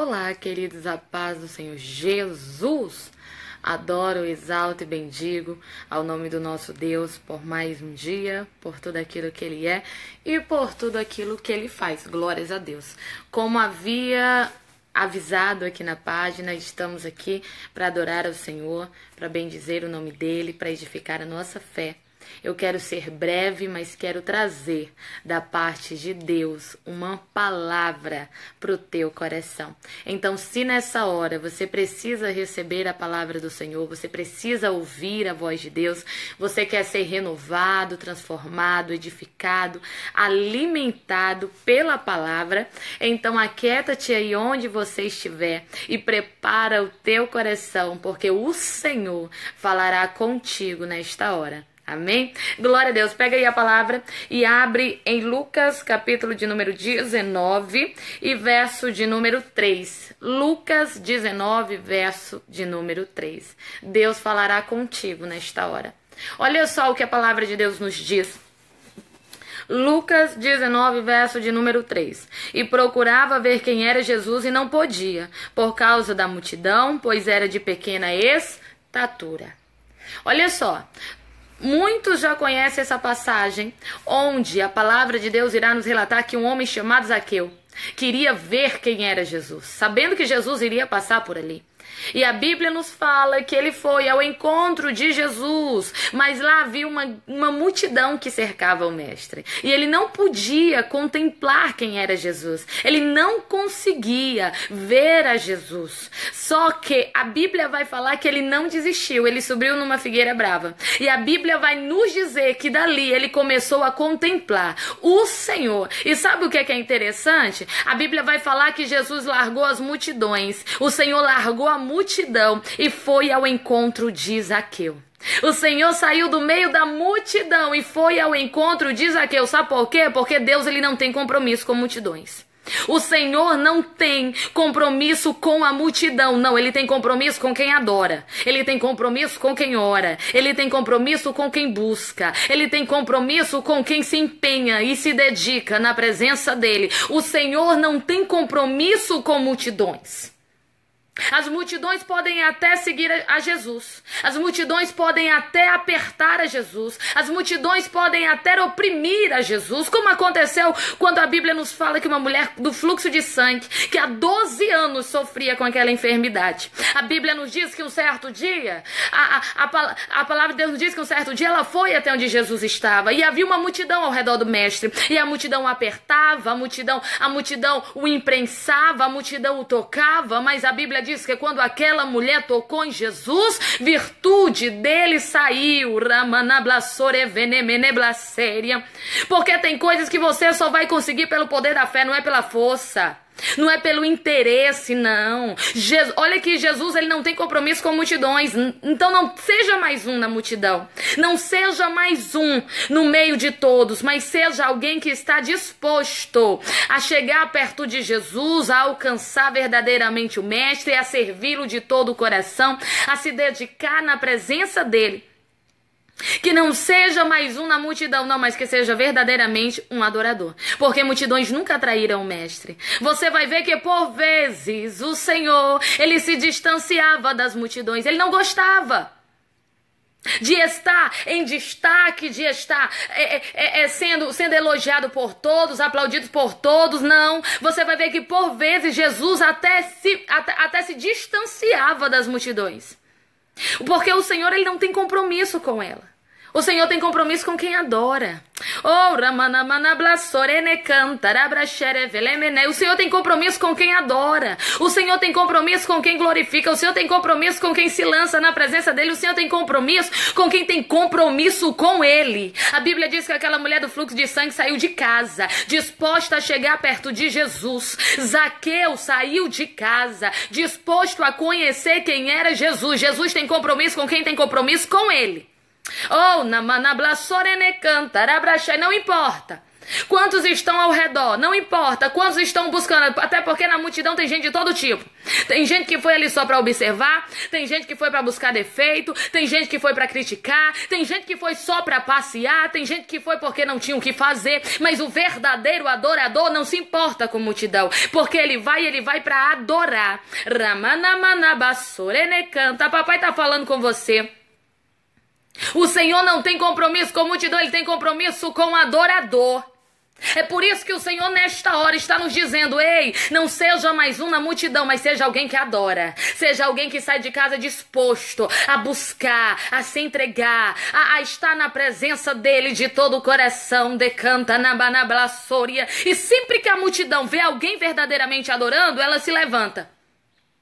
Olá, queridos, a paz do Senhor Jesus. Adoro, exalto e bendigo ao nome do nosso Deus por mais um dia, por tudo aquilo que Ele é e por tudo aquilo que Ele faz. Glórias a Deus. Como havia avisado aqui na página, estamos aqui para adorar ao Senhor, para bendizer o nome dEle, para edificar a nossa fé. Eu quero ser breve, mas quero trazer da parte de Deus uma palavra para o teu coração. Então, se nessa hora você precisa receber a palavra do Senhor, você precisa ouvir a voz de Deus, você quer ser renovado, transformado, edificado, alimentado pela palavra, então aquieta-te aí onde você estiver e prepara o teu coração, porque o Senhor falará contigo nesta hora. Amém? Glória a Deus. Pega aí a palavra e abre em Lucas, capítulo de número 19 e verso de número 3. Lucas 19, verso de número 3. Deus falará contigo nesta hora. Olha só o que a palavra de Deus nos diz. Lucas 19, verso de número 3. E procurava ver quem era Jesus e não podia, por causa da multidão, pois era de pequena estatura. Olha só. Muitos já conhecem essa passagem, onde a palavra de Deus irá nos relatar que um homem chamado Zaqueu queria ver quem era Jesus, sabendo que Jesus iria passar por ali. E a Bíblia nos fala que ele foi ao encontro de Jesus, mas lá havia uma multidão que cercava o mestre. E ele não podia contemplar quem era Jesus. Ele não conseguia ver a Jesus. Só que a Bíblia vai falar que ele não desistiu, ele subiu numa figueira brava. E a Bíblia vai nos dizer que dali ele começou a contemplar o Senhor. E sabe o que é interessante? A Bíblia vai falar que Jesus largou as multidões, o Senhor largou a multidão e foi ao encontro de Zaqueu. O Senhor saiu do meio da multidão e foi ao encontro de Zaqueu. Sabe por quê? Porque Deus, ele não tem compromisso com multidões. O Senhor não tem compromisso com a multidão, não. Ele tem compromisso com quem adora. Ele tem compromisso com quem ora. Ele tem compromisso com quem busca. Ele tem compromisso com quem se empenha e se dedica na presença dele. O Senhor não tem compromisso com multidões. As multidões podem até seguir a Jesus. As multidões podem até apertar a Jesus. As multidões podem até oprimir a Jesus. Como aconteceu quando a Bíblia nos fala que uma mulher do fluxo de sangue, que há 12 anos sofria com aquela enfermidade. A Bíblia nos diz que um certo dia, a palavra de Deus nos diz que um certo dia ela foi até onde Jesus estava. E havia uma multidão ao redor do mestre. E a multidão apertava, a multidão o imprensava, a multidão o tocava. Mas a Bíblia diz que quando aquela mulher tocou em Jesus, virtude dele saiu. Porque tem coisas que você só vai conseguir pelo poder da fé, não é pela força. Não é pelo interesse, não. Olha que Jesus, ele não tem compromisso com multidões. Então não seja mais um na multidão. Não seja mais um no meio de todos. Mas seja alguém que está disposto a chegar perto de Jesus, a alcançar verdadeiramente o mestre, a servi-lo de todo o coração, a se dedicar na presença dele. Que não seja mais um na multidão, não, mas que seja verdadeiramente um adorador. Porque multidões nunca atraíram o mestre. Você vai ver que por vezes o Senhor, ele se distanciava das multidões. Ele não gostava de estar em destaque, de estar sendo elogiado por todos, aplaudido por todos, não. Você vai ver que por vezes Jesus até se distanciava das multidões. Porque o Senhor, ele não tem compromisso com ela. O Senhor tem compromisso com quem adora. O Senhor tem compromisso com quem adora. O Senhor tem compromisso com quem glorifica. O Senhor tem compromisso com quem se lança na presença dele. O Senhor tem compromisso com quem tem compromisso com ele. A Bíblia diz que aquela mulher do fluxo de sangue saiu de casa, disposta a chegar perto de Jesus. Zaqueu saiu de casa, disposto a conhecer quem era Jesus. Jesus tem compromisso com quem tem compromisso com ele. Não importa Quantos estão ao redor? Não importa. Quantos estão buscando? Até porque na multidão tem gente de todo tipo. Tem gente que foi ali só pra observar. Tem gente que foi pra buscar defeito. Tem gente que foi pra criticar. Tem gente que foi só pra passear. Tem gente que foi porque não tinha o que fazer. Mas o verdadeiro adorador não se importa com multidão, porque ele vai pra adorar. Ramanamanabassorenecanta. Papai tá falando com você. O Senhor não tem compromisso com a multidão, Ele tem compromisso com o adorador. É por isso que o Senhor nesta hora está nos dizendo: ei, não seja mais um na multidão, mas seja alguém que adora. Seja alguém que sai de casa disposto a buscar, a se entregar, a estar na presença dele de todo o coração. Decanta na banablassoria. E sempre que a multidão vê alguém verdadeiramente adorando, ela se levanta.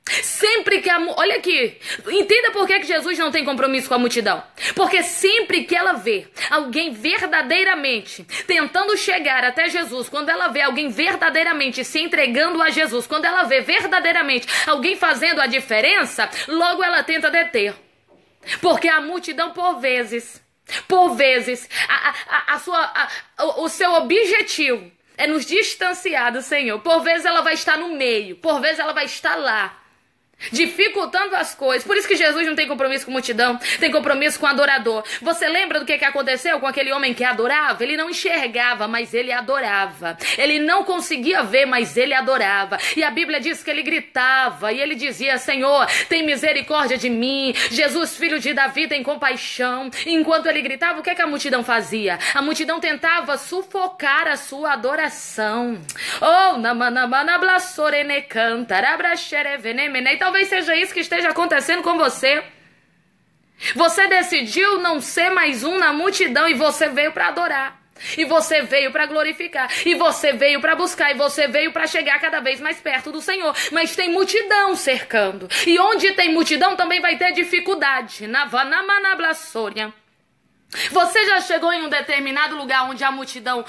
Sempre que a... Olha aqui, entenda por que Jesus não tem compromisso com a multidão. Porque sempre que ela vê alguém verdadeiramente tentando chegar até Jesus, quando ela vê alguém verdadeiramente se entregando a Jesus, quando ela vê verdadeiramente alguém fazendo a diferença, logo ela tenta deter. Porque a multidão, por vezes, o seu objetivo é nos distanciar do Senhor. Por vezes ela vai estar no meio, por vezes ela vai estar lá, dificultando as coisas. Por isso que Jesus não tem compromisso com a multidão, tem compromisso com o adorador. Você lembra do que aconteceu com aquele homem que adorava? Ele não enxergava, mas ele adorava. Ele não conseguia ver, mas ele adorava. E a Bíblia diz que ele gritava e ele dizia: Senhor, tem misericórdia de mim, Jesus, filho de Davi, tem compaixão. E enquanto ele gritava, o que a multidão fazia? A multidão tentava sufocar a sua adoração. Oh, namanablassorene cantarabraxerevenemenei. Talvez seja isso que esteja acontecendo com você. Você decidiu não ser mais um na multidão e você veio para adorar. E você veio para glorificar. E você veio para buscar. E você veio para chegar cada vez mais perto do Senhor. Mas tem multidão cercando. E onde tem multidão também vai ter dificuldade. Navanamanablassoria. Você já chegou em um determinado lugar onde a multidão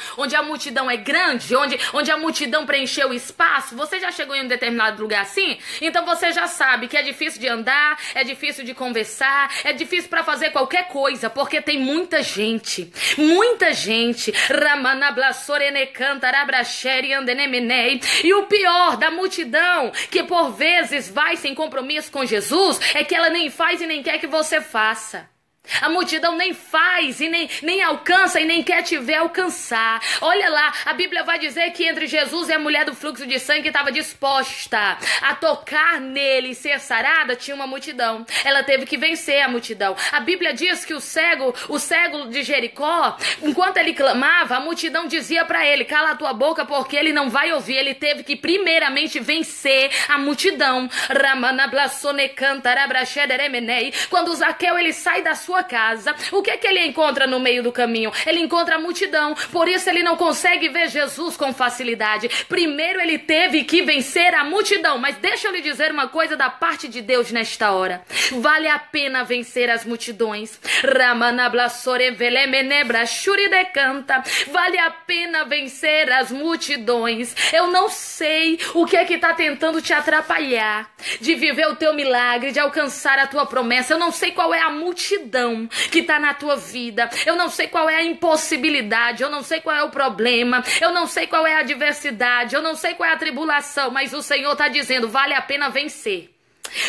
é grande, onde a multidão preencheu o espaço? Você já chegou em um determinado lugar assim? Então você já sabe que é difícil de andar, é difícil de conversar, é difícil pra fazer qualquer coisa, porque tem muita gente. Muita gente. E o pior da multidão, que por vezes vai sem compromisso com Jesus, é que ela nem faz e nem quer que você faça. A multidão nem faz e nem alcança e nem quer te ver alcançar. Olha lá, a Bíblia vai dizer que entre Jesus e a mulher do fluxo de sangue estava disposta a tocar nele e ser sarada, tinha uma multidão. Ela teve que vencer a multidão. A Bíblia diz que o cego de Jericó, enquanto ele clamava, a multidão dizia para ele: cala a tua boca porque ele não vai ouvir. Ele teve que primeiramente vencer a multidão. Quando Zaqueu ele sai da sua casa, o que é que ele encontra no meio do caminho? Ele encontra a multidão, por isso ele não consegue ver Jesus com facilidade. Primeiro ele teve que vencer a multidão. Mas deixa eu lhe dizer uma coisa da parte de Deus nesta hora: vale a pena vencer as multidões. Vale a pena vencer as multidões. Eu não sei o que é que está tentando te atrapalhar de viver o teu milagre, de alcançar a tua promessa. Eu não sei qual é a multidão que está na tua vida. Eu não sei qual é a impossibilidade, eu não sei qual é o problema, eu não sei qual é a adversidade, eu não sei qual é a tribulação, mas o Senhor está dizendo: vale a pena vencer.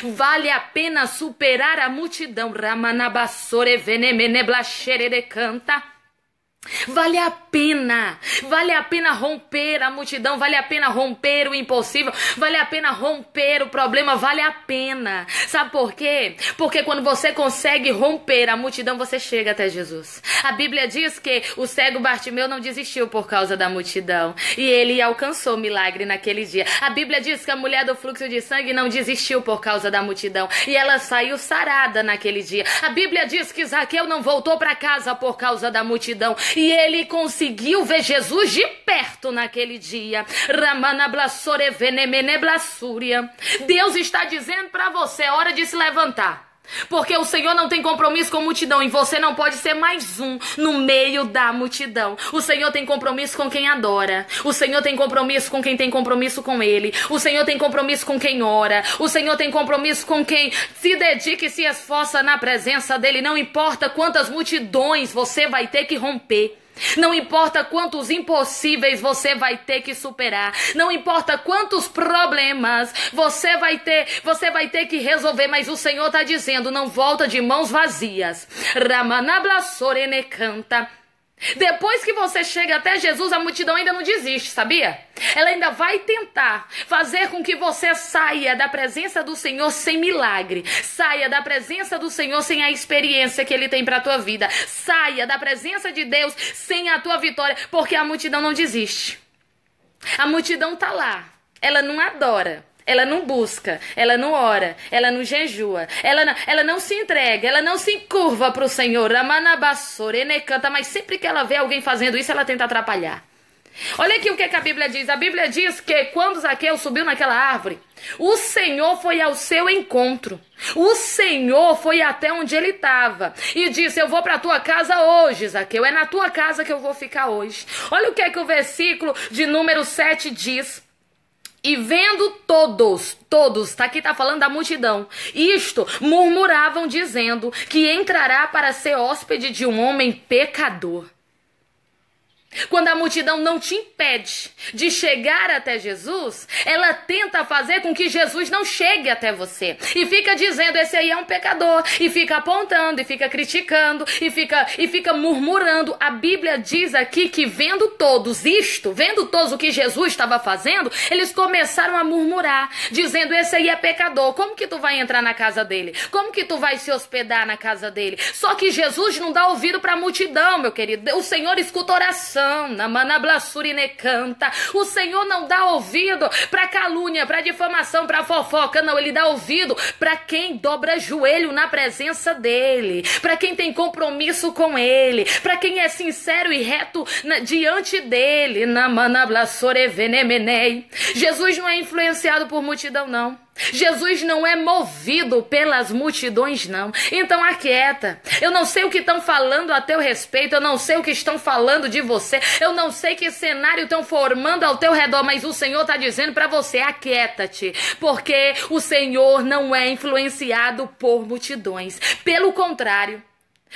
Vale a pena superar a multidão. Vale a pena romper a multidão, vale a pena romper o impossível, vale a pena romper o problema, vale a pena. Sabe por quê? Porque quando você consegue romper a multidão, você chega até Jesus. A Bíblia diz que o cego Bartimeu não desistiu por causa da multidão e ele alcançou o milagre naquele dia. A Bíblia diz que a mulher do fluxo de sangue não desistiu por causa da multidão e ela saiu sarada naquele dia. A Bíblia diz que Zaqueu não voltou para casa por causa da multidão e ele conseguiu ver Jesus de perto naquele dia. Deus está dizendo para você: é hora de se levantar. Porque o Senhor não tem compromisso com a multidão e você não pode ser mais um no meio da multidão. O Senhor tem compromisso com quem adora. O Senhor tem compromisso com quem tem compromisso com Ele. O Senhor tem compromisso com quem ora. O Senhor tem compromisso com quem se dedica e se esforça na presença dEle. Não importa quantas multidões você vai ter que romper. Não importa quantos impossíveis você vai ter que superar, não importa quantos problemas você vai ter que resolver, mas o Senhor está dizendo, não volta de mãos vazias. Ramanabla Sorene canta. Depois que você chega até Jesus, a multidão ainda não desiste, sabia? Ela ainda vai tentar fazer com que você saia da presença do Senhor sem milagre, saia da presença do Senhor sem a experiência que Ele tem para a tua vida, saia da presença de Deus sem a tua vitória, porque a multidão não desiste. A multidão tá lá, ela não adora, ela não busca, ela não ora, ela não jejua, ela não se entrega, ela não se curva para o Senhor. Amanabassore canta, mas sempre que ela vê alguém fazendo isso, ela tenta atrapalhar. Olha aqui o que a Bíblia diz. A Bíblia diz que quando Zaqueu subiu naquela árvore, o Senhor foi ao seu encontro. O Senhor foi até onde ele estava e disse, eu vou para a tua casa hoje, Zaqueu. É na tua casa que eu vou ficar hoje. Olha o que é que o versículo de número 7 diz. E vendo todos, aqui está falando da multidão, isto murmuravam dizendo que entrará para ser hóspede de um homem pecador. Quando a multidão não te impede de chegar até Jesus, ela tenta fazer com que Jesus não chegue até você. E fica dizendo, esse aí é um pecador. E fica apontando, e fica criticando, e fica murmurando. A Bíblia diz aqui que vendo todos o que Jesus estava fazendo, eles começaram a murmurar, dizendo, esse aí é pecador. Como que tu vai entrar na casa dele? Como que tu vai se hospedar na casa dele? Só que Jesus não dá ouvido para a multidão, meu querido. O Senhor escuta oração. O Senhor não dá ouvido para calúnia, para difamação, para fofoca, não. Ele dá ouvido para quem dobra joelho na presença dele, para quem tem compromisso com ele, para quem é sincero e reto diante dele. Jesus não é influenciado por multidão, não. Jesus não é movido pelas multidões, não. Então aquieta. Eu não sei o que estão falando a teu respeito, eu não sei o que estão falando de você, eu não sei que cenário estão formando ao teu redor, mas o Senhor está dizendo para você, aquieta-te, porque o Senhor não é influenciado por multidões. Pelo contrário,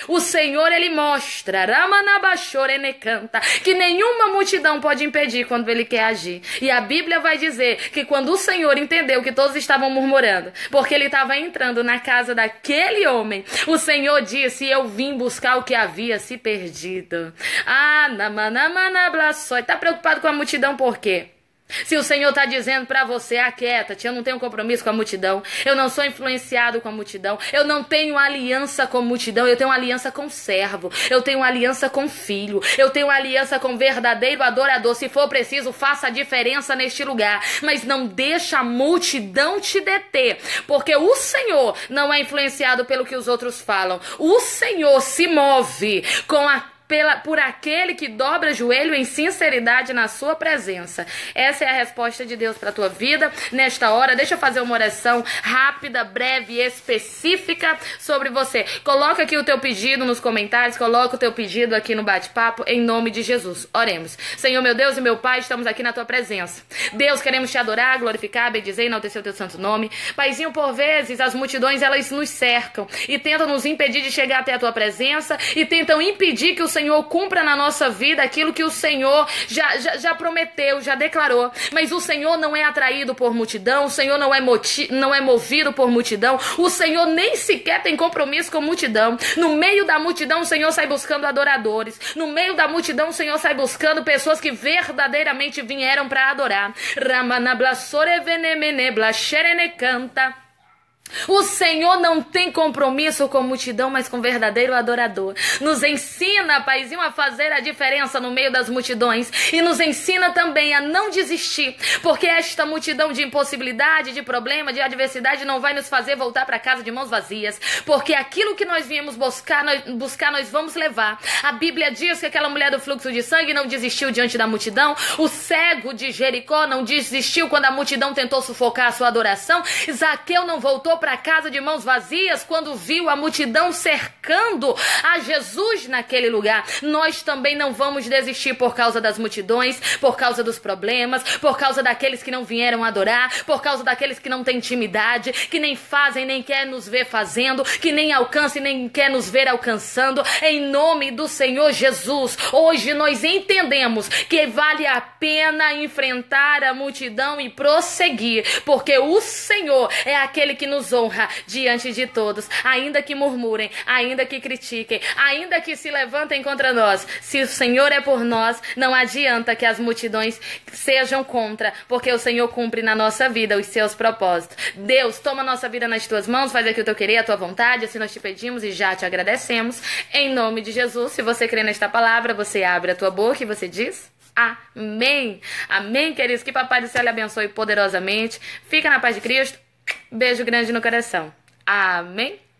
o Senhor, ele mostra, Ramanabashorene canta, que nenhuma multidão pode impedir quando ele quer agir. E a Bíblia vai dizer que quando o Senhor entendeu que todos estavam murmurando, porque ele estava entrando na casa daquele homem, o Senhor disse, eu vim buscar o que havia se perdido. Ah, namanamanablassoi. Está preocupado com a multidão por quê? Se o Senhor está dizendo para você, aquieta-te, eu não tenho compromisso com a multidão, eu não sou influenciado com a multidão, eu não tenho aliança com a multidão, eu tenho aliança com o servo, eu tenho aliança com o filho, eu tenho aliança com o verdadeiro adorador. Se for preciso, faça a diferença neste lugar, mas não deixa a multidão te deter, porque o Senhor não é influenciado pelo que os outros falam. O Senhor se move com a por aquele que dobra joelho em sinceridade na sua presença. Essa é a resposta de Deus para a tua vida nesta hora. Deixa eu fazer uma oração rápida, breve, específica sobre você. Coloca aqui o teu pedido nos comentários, coloca o teu pedido aqui no bate-papo, em nome de Jesus. Oremos. Senhor, meu Deus e meu Pai, estamos aqui na tua presença. Deus, queremos te adorar, glorificar, bendizer e enaltecer o teu santo nome. Paizinho, por vezes as multidões, elas nos cercam e tentam nos impedir de chegar até a tua presença e tentam impedir que o Senhor cumpra na nossa vida aquilo que o Senhor já prometeu, já declarou. Mas o Senhor não é atraído por multidão, o Senhor não é movido por multidão, o Senhor nem sequer tem compromisso com multidão. No meio da multidão, o Senhor sai buscando adoradores. No meio da multidão, o Senhor sai buscando pessoas que verdadeiramente vieram para adorar. Ramanablassorevenemeneblasherenecanta. O Senhor não tem compromisso com a multidão, mas com o verdadeiro adorador. Nos ensina, Paizinho, a fazer a diferença no meio das multidões. E nos ensina também a não desistir, porque esta multidão de impossibilidade, de problema, de adversidade não vai nos fazer voltar para casa de mãos vazias, porque aquilo que nós viemos buscar, nós vamos levar. A Bíblia diz que aquela mulher do fluxo de sangue não desistiu diante da multidão. O cego de Jericó não desistiu quando a multidão tentou sufocar a sua adoração. Zaqueu não voltou voltou para casa de mãos vazias quando viu a multidão cercando a Jesus naquele lugar. Nós também não vamos desistir por causa das multidões, por causa dos problemas, por causa daqueles que não vieram adorar, por causa daqueles que não têm intimidade, que nem fazem, nem quer nos ver fazendo, que nem alcança e nem quer nos ver alcançando. Em nome do Senhor Jesus, hoje nós entendemos que vale a pena enfrentar a multidão e prosseguir, porque o Senhor é aquele que nos honra diante de todos, ainda que murmurem, ainda que critiquem, ainda que se levantem contra nós. Se o Senhor é por nós, não adianta que as multidões sejam contra, porque o Senhor cumpre na nossa vida os seus propósitos. Deus, toma nossa vida nas tuas mãos, faz aqui o teu querer, a tua vontade, assim nós te pedimos e já te agradecemos. Em nome de Jesus, se você crê nesta palavra, você abre a tua boca e você diz... Amém. Amém, queridos. Que Papai do Céu lhe abençoe poderosamente. Fica na paz de Cristo. Beijo grande no coração. Amém.